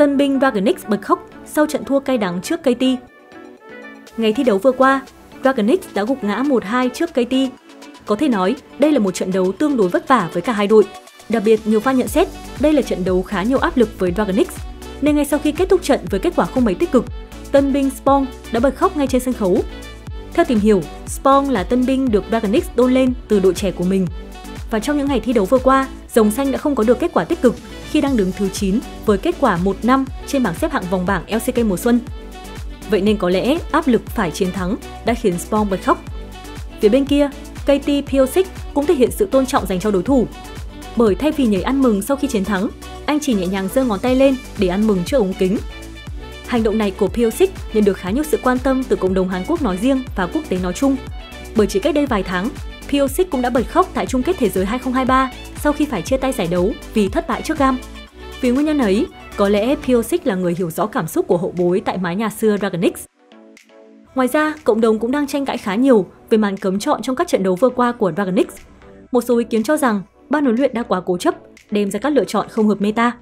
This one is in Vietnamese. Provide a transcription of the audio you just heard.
Tân binh Dragonix bật khóc sau trận thua cay đắng trước KT. Ngày thi đấu vừa qua, Dragonix đã gục ngã 1-2 trước KT. Có thể nói, đây là một trận đấu tương đối vất vả với cả hai đội. Đặc biệt, nhiều fan nhận xét đây là trận đấu khá nhiều áp lực với Dragonix, nên ngay sau khi kết thúc trận với kết quả không mấy tích cực, tân binh Sponge đã bật khóc ngay trên sân khấu. Theo tìm hiểu, Sponge là tân binh được Dragonix đôn lên từ đội trẻ của mình. Và trong những ngày thi đấu vừa qua, Rồng Xanh đã không có được kết quả tích cực khi đang đứng thứ 9 với kết quả 1-5 trên bảng xếp hạng vòng bảng LCK mùa xuân. Vậy nên có lẽ áp lực phải chiến thắng đã khiến Sponge bật khóc. Phía bên kia, KT Pyosik cũng thể hiện sự tôn trọng dành cho đối thủ. Bởi thay vì nhảy ăn mừng sau khi chiến thắng, anh chỉ nhẹ nhàng giơ ngón tay lên để ăn mừng trước ống kính. Hành động này của Pyosik nhận được khá nhiều sự quan tâm từ cộng đồng Hàn Quốc nói riêng và quốc tế nói chung. Bởi chỉ cách đây vài tháng, Pyosik cũng đã bật khóc tại chung kết thế giới 2023 sau khi phải chia tay giải đấu vì thất bại trước GAM. Vì nguyên nhân ấy, có lẽ Pyosik là người hiểu rõ cảm xúc của hậu bối tại mái nhà xưa Dragonix. Ngoài ra, cộng đồng cũng đang tranh cãi khá nhiều về màn cấm chọn trong các trận đấu vừa qua của Dragonix. Một số ý kiến cho rằng ban huấn luyện đã quá cố chấp, đem ra các lựa chọn không hợp meta.